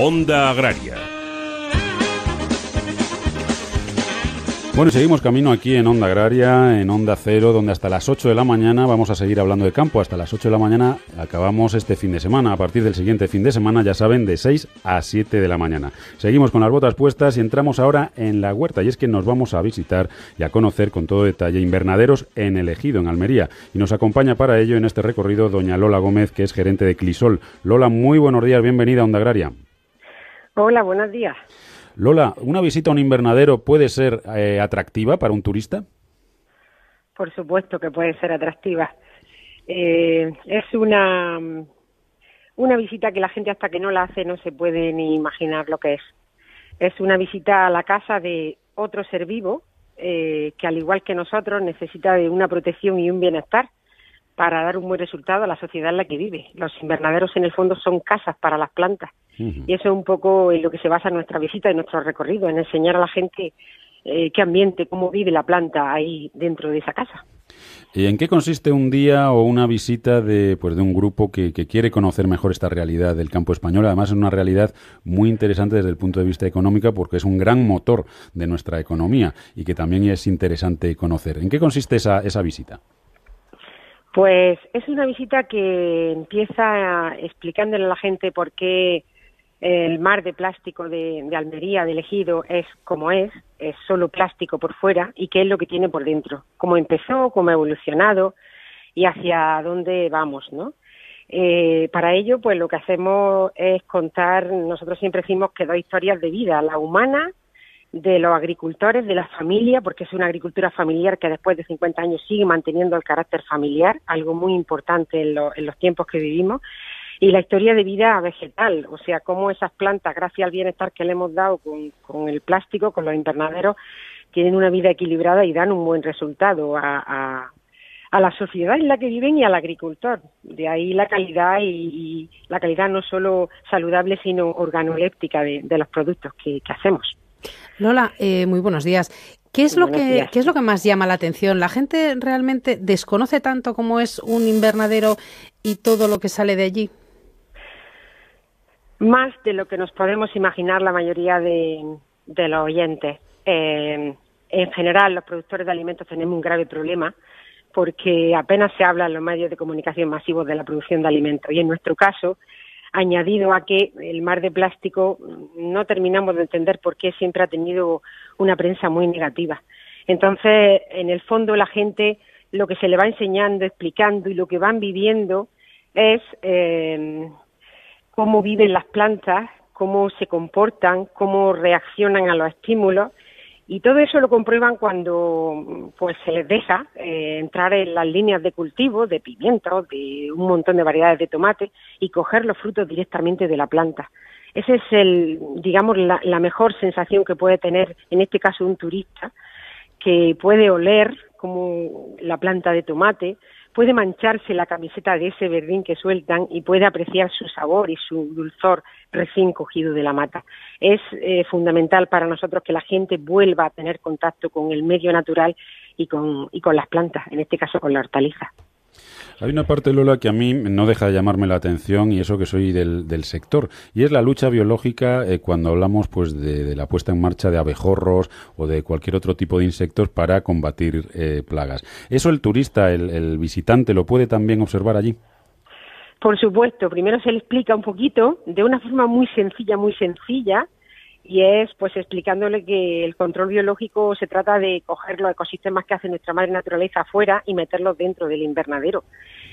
Onda Agraria. Bueno, y seguimos camino aquí en Onda Agraria, en Onda Cero, donde hasta las 8 de la mañana vamos a seguir hablando de campo. Hasta las 8 de la mañana acabamos este fin de semana. A partir del siguiente fin de semana, ya saben, de 6 a 7 de la mañana. Seguimos con las botas puestas y entramos ahora en la huerta. Y es que nos vamos a visitar y a conocer con todo detalle invernaderos en el Ejido, en Almería. Y nos acompaña para ello en este recorrido doña Lola Gómez, que es gerente de Clisol. Lola, muy buenos días, bienvenida a Onda Agraria. Hola, buenos días. Lola, ¿una visita a un invernadero puede ser atractiva para un turista? Por supuesto que puede ser atractiva. Es una visita que la gente hasta que no la hace no se puede ni imaginar lo que es. Es una visita a la casa de otro ser vivo que, al igual que nosotros, necesita de una protección y un bienestar para dar un buen resultado a la sociedad en la que vive. Los invernaderos, en el fondo, son casas para las plantas. Y eso es un poco en lo que se basa nuestra visita y nuestro recorrido, en enseñar a la gente qué ambiente, cómo vive la planta ahí dentro de esa casa. ¿Y en qué consiste un día o una visita de un grupo que quiere conocer mejor esta realidad del campo español? Además, es una realidad muy interesante desde el punto de vista económico, porque es un gran motor de nuestra economía y que también es interesante conocer. ¿En qué consiste esa visita? Pues es una visita que empieza explicándole a la gente por qué el mar de plástico de Almería, del Ejido, es como es solo plástico por fuera, y qué es lo que tiene por dentro, cómo empezó, cómo ha evolucionado y hacia dónde vamos, ¿no? Para ello, pues lo que hacemos es contar, nosotros siempre decimos que dos historias de vida, la humana, de los agricultores, de la familia, porque es una agricultura familiar que después de 50 años sigue manteniendo el carácter familiar, algo muy importante en los tiempos que vivimos, y la historia de vida vegetal, o sea, cómo esas plantas, gracias al bienestar que le hemos dado con el plástico, con los invernaderos, tienen una vida equilibrada y dan un buen resultado a la sociedad en la que viven y al agricultor. De ahí la calidad, y la calidad no solo saludable, sino organoléptica de los productos que hacemos. Lola, muy buenos días. ¿Qué es lo que más llama la atención? ¿La gente realmente desconoce tanto cómo es un invernadero y todo lo que sale de allí? Más de lo que nos podemos imaginar la mayoría de los oyentes. En general, los productores de alimentos tenemos un grave problema porque apenas se habla en los medios de comunicación masivos de la producción de alimentos. Y en nuestro caso, añadido a que el mar de plástico no terminamos de entender por qué siempre ha tenido una prensa muy negativa. Entonces, en el fondo, la gente lo que se le va enseñando, explicando y lo que van viviendo es cómo viven las plantas, cómo se comportan, cómo reaccionan a los estímulos, y todo eso lo comprueban cuando pues se les deja entrar en las líneas de cultivo de pimientos, de un montón de variedades de tomate, y coger los frutos directamente de la planta. Esa es la mejor sensación que puede tener, en este caso, un turista, que puede oler como la planta de tomate, puede mancharse la camiseta de ese verdín que sueltan y puede apreciar su sabor y su dulzor recién cogido de la mata. Es fundamental para nosotros que la gente vuelva a tener contacto con el medio natural y con las plantas, en este caso con la hortaliza. Hay una parte, Lola, que a mí no deja de llamarme la atención, y eso que soy del sector, y es la lucha biológica cuando hablamos pues de la puesta en marcha de abejorros o de cualquier otro tipo de insectos para combatir plagas. ¿Eso el turista, el visitante, lo puede también observar allí? Por supuesto. Primero se le explica un poquito, de una forma muy sencilla, y es pues explicándole que el control biológico se trata de coger los ecosistemas que hace nuestra madre naturaleza afuera y meterlos dentro del invernadero,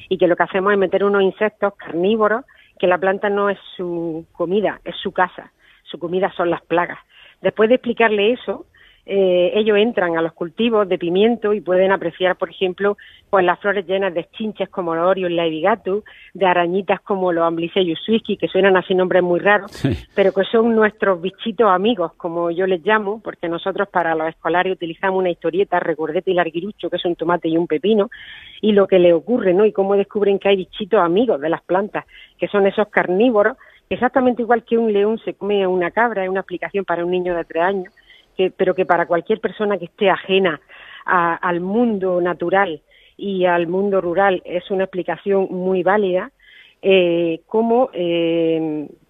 y que lo que hacemos es meter unos insectos carnívoros, que la planta no es su comida, es su casa, su comida son las plagas. Después de explicarle eso, ellos entran a los cultivos de pimiento y pueden apreciar, por ejemplo, pues las flores llenas de eschinches como los orios, laivigato, de arañitas como los amblyseius, swisky, que suenan así nombres muy raros, sí, pero que son nuestros bichitos amigos, como yo les llamo, porque nosotros para los escolares utilizamos una historieta, recordete y larguirucho, que es un tomate y un pepino, y lo que le ocurre, ¿no? Y cómo descubren que hay bichitos amigos de las plantas, que son esos carnívoros, exactamente igual que un león se come a una cabra. Es una explicación para un niño de 3 años, pero que para cualquier persona que esté ajena al mundo natural y al mundo rural es una explicación muy válida, cómo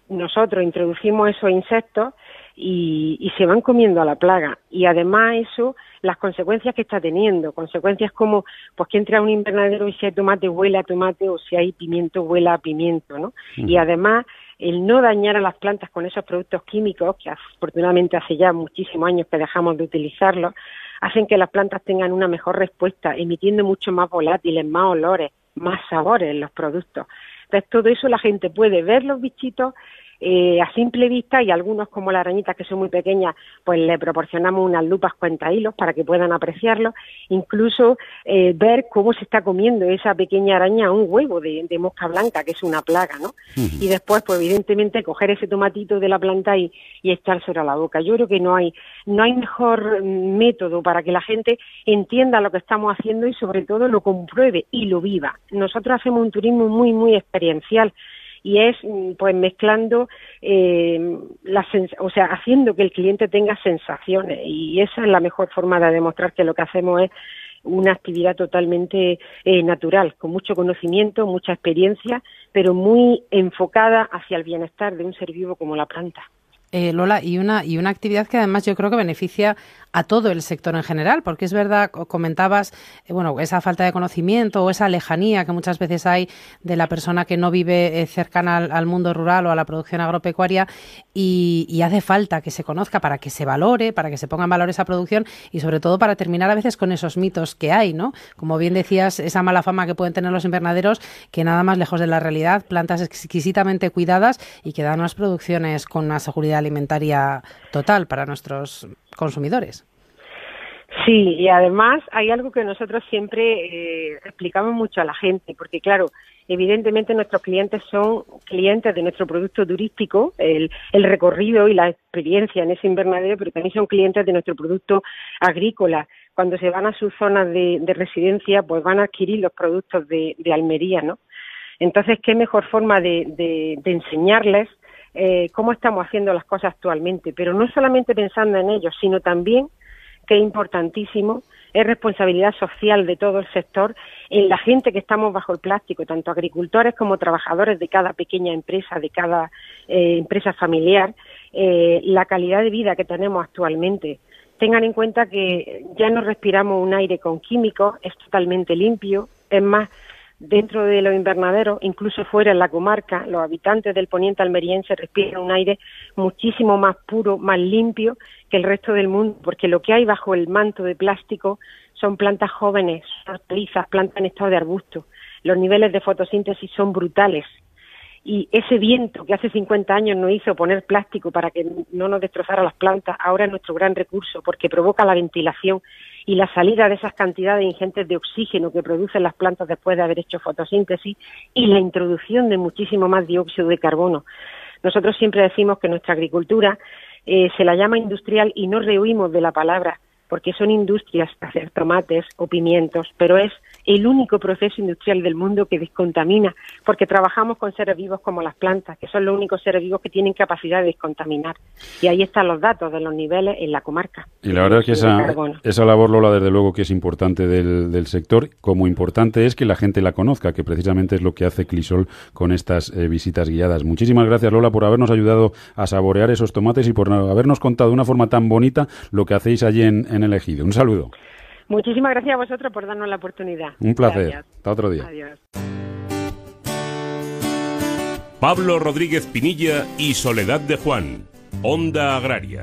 nosotros introducimos esos insectos y se van comiendo a la plaga. Y además eso, las consecuencias que está teniendo, consecuencias como pues que entra a un invernadero y si hay tomate huele a tomate o si hay pimiento huele a pimiento, ¿no? Y además el no dañar a las plantas con esos productos químicos, que afortunadamente hace ya muchísimos años que dejamos de utilizarlos, hacen que las plantas tengan una mejor respuesta, emitiendo mucho más volátiles, más olores, más sabores en los productos. Entonces todo eso la gente puede ver los bichitos a simple vista, y algunos como las arañitas que son muy pequeñas pues le proporcionamos unas lupas cuentahilos para que puedan apreciarlo, incluso ver cómo se está comiendo esa pequeña araña un huevo de mosca blanca, que es una plaga, ¿no? Y después pues evidentemente coger ese tomatito de la planta y echárselo a la boca. Yo creo que no hay mejor método para que la gente entienda lo que estamos haciendo y sobre todo lo compruebe y lo viva. Nosotros hacemos un turismo muy muy experiencial, y es pues mezclando, haciendo que el cliente tenga sensaciones, y esa es la mejor forma de demostrar que lo que hacemos es una actividad totalmente natural, con mucho conocimiento, mucha experiencia, pero muy enfocada hacia el bienestar de un ser vivo como la planta. Lola, y una actividad que además yo creo que beneficia a todo el sector en general, porque es verdad, comentabas, esa falta de conocimiento o esa lejanía que muchas veces hay de la persona que no vive cercana al mundo rural o a la producción agropecuaria, y hace falta que se conozca para que se valore, para que se ponga en valor esa producción y sobre todo para terminar a veces con esos mitos que hay, ¿no? Como bien decías, esa mala fama que pueden tener los invernaderos, que nada más lejos de la realidad, plantas exquisitamente cuidadas y que dan unas producciones con una seguridad alimentaria total para nuestros consumidores. Sí, y además hay algo que nosotros siempre explicamos mucho a la gente, porque claro, evidentemente nuestros clientes son clientes de nuestro producto turístico, el recorrido y la experiencia en ese invernadero, pero también son clientes de nuestro producto agrícola. Cuando se van a sus zonas de residencia, pues van a adquirir los productos de Almería, ¿no? Entonces, ¿qué mejor forma de enseñarles cómo estamos haciendo las cosas actualmente? Pero no solamente pensando en ellos, sino también, que es importantísimo, es responsabilidad social de todo el sector, en la gente que estamos bajo el plástico, tanto agricultores como trabajadores de cada pequeña empresa, de cada empresa familiar, la calidad de vida que tenemos actualmente. Tengan en cuenta que ya no respiramos un aire con químicos, es totalmente limpio, es más, dentro de los invernaderos, incluso fuera en la comarca, los habitantes del poniente almeriense respiran un aire muchísimo más puro, más limpio que el resto del mundo, porque lo que hay bajo el manto de plástico son plantas jóvenes, hortalizas, plantas en estado de arbusto. Los niveles de fotosíntesis son brutales. Y ese viento que hace 50 años nos hizo poner plástico para que no nos destrozara las plantas, ahora es nuestro gran recurso, porque provoca la ventilación y la salida de esas cantidades ingentes de oxígeno que producen las plantas después de haber hecho fotosíntesis y la introducción de muchísimo más dióxido de carbono. Nosotros siempre decimos que nuestra agricultura se la llama industrial y no rehuimos de la palabra, porque son industrias hacer tomates o pimientos, pero es el único proceso industrial del mundo que descontamina, porque trabajamos con seres vivos como las plantas, que son los únicos seres vivos que tienen capacidad de descontaminar. Y ahí están los datos de los niveles en la comarca. Y la verdad es que esa labor, Lola, desde luego que es importante del sector, como importante es que la gente la conozca, que precisamente es lo que hace Clisol con estas visitas guiadas. Muchísimas gracias, Lola, por habernos ayudado a saborear esos tomates y por habernos contado de una forma tan bonita lo que hacéis allí en el Ejido. Un saludo. Muchísimas gracias a vosotros por darnos la oportunidad. Un placer. Gracias. Hasta otro día. Adiós. Pablo Rodríguez Pinilla y Soledad de Juan, Onda Agraria.